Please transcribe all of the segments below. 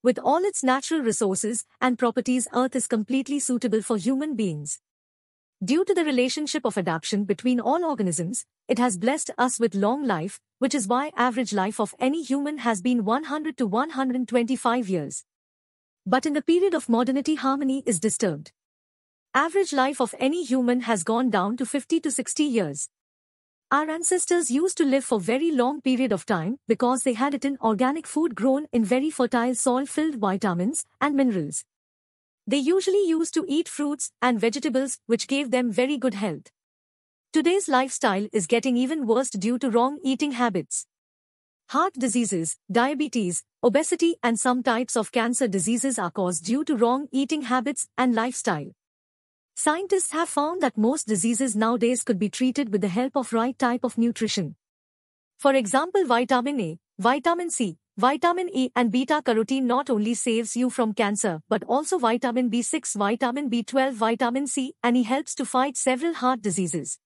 With all its natural resources and properties, Earth is completely suitable for human beings. Due to the relationship of adaptation between all organisms, it has blessed us with long life, which is why average life of any human has been 100 to 125 years. But in the period of modernity, harmony is disturbed. Average life of any human has gone down to 50 to 60 years. Our ancestors used to live for very long period of time because they had eaten organic food grown in very fertile soil filled vitamins and minerals. They usually used to eat fruits and vegetables which gave them very good health. Today's lifestyle is getting even worse due to wrong eating habits. Heart diseases, diabetes, obesity and some types of cancer diseases are caused due to wrong eating habits and lifestyle. Scientists have found that most diseases nowadays could be treated with the help of right type of nutrition. For example, vitamin A, vitamin C, vitamin E and beta-carotene not only saves you from cancer but also vitamin B6, vitamin B12, vitamin C, and E helps to fight several heart diseases.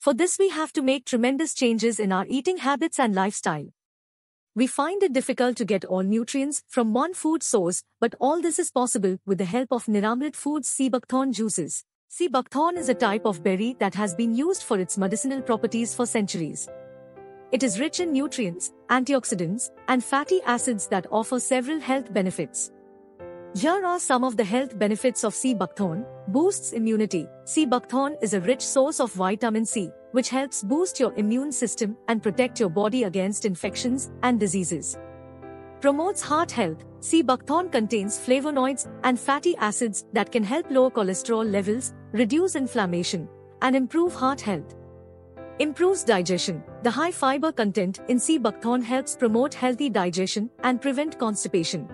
For this we have to make tremendous changes in our eating habits and lifestyle. We find it difficult to get all nutrients from one food source, but all this is possible with the help of Niramrit Foods' Sea Buckthorn juices. Sea Buckthorn is a type of berry that has been used for its medicinal properties for centuries. It is rich in nutrients, antioxidants, and fatty acids that offer several health benefits. Here are some of the health benefits of Sea Buckthorn. Boosts immunity. Sea Buckthorn is a rich source of vitamin C, which helps boost your immune system and protect your body against infections and diseases. Promotes heart health. Sea Buckthorn contains flavonoids and fatty acids that can help lower cholesterol levels, reduce inflammation, and improve heart health. Improves digestion. The high fiber content in Sea Buckthorn helps promote healthy digestion and prevent constipation.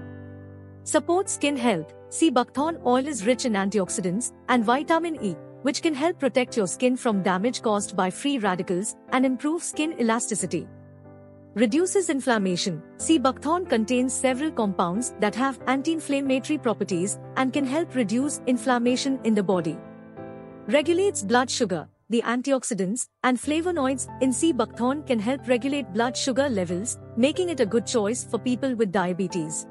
Supports skin health. Sea Buckthorn oil is rich in antioxidants and vitamin E, which can help protect your skin from damage caused by free radicals and improve skin elasticity. Reduces inflammation. Sea Buckthorn contains several compounds that have anti-inflammatory properties and can help reduce inflammation in the body. Regulates blood sugar. The antioxidants and flavonoids in Sea Buckthorn can help regulate blood sugar levels, making it a good choice for people with diabetes.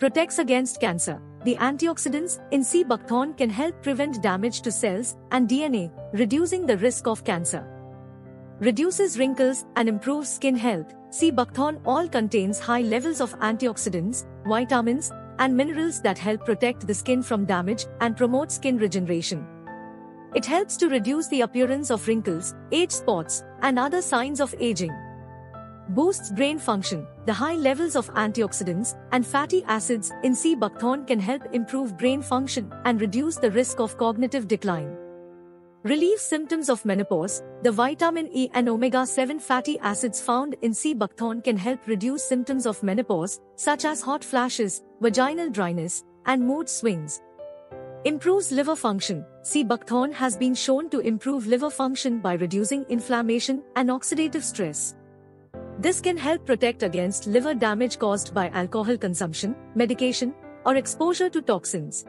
Protects against cancer. The antioxidants in Sea Buckthorn can help prevent damage to cells and DNA, reducing the risk of cancer. Reduces wrinkles and improves skin health. Sea Buckthorn oil contains high levels of antioxidants, vitamins, and minerals that help protect the skin from damage and promote skin regeneration. It helps to reduce the appearance of wrinkles, age spots, and other signs of aging. Boosts brain function. The high levels of antioxidants and fatty acids in Sea Buckthorn can help improve brain function and reduce the risk of cognitive decline. Relieves symptoms of menopause. The vitamin E and omega-7 fatty acids found in Sea Buckthorn can help reduce symptoms of menopause, such as hot flashes, vaginal dryness, and mood swings. Improves liver function. Sea Buckthorn has been shown to improve liver function by reducing inflammation and oxidative stress. This can help protect against liver damage caused by alcohol consumption, medication, or exposure to toxins.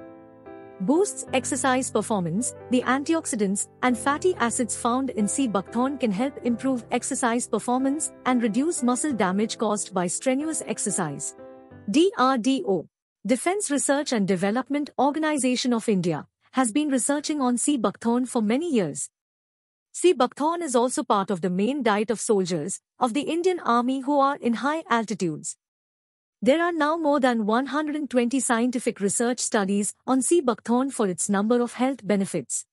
Boosts exercise performance. The antioxidants and fatty acids found in Sea Buckthorn can help improve exercise performance and reduce muscle damage caused by strenuous exercise. DRDO, Defense Research and Development Organization of India, has been researching on Sea Buckthorn for many years. Sea Buckthorn is also part of the main diet of soldiers of the Indian Army who are in high altitudes. There are now more than 120 scientific research studies on Sea Buckthorn for its number of health benefits.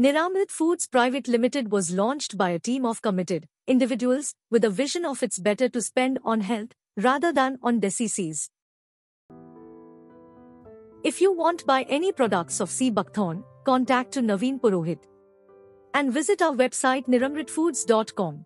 Niramrit Foods Private Limited was launched by a team of committed individuals with a vision of it's better to spend on health rather than on diseases. If you want to buy any products of Sea Buckthorn, contact to Naveen Purohit and visit our website niramritfoods.com.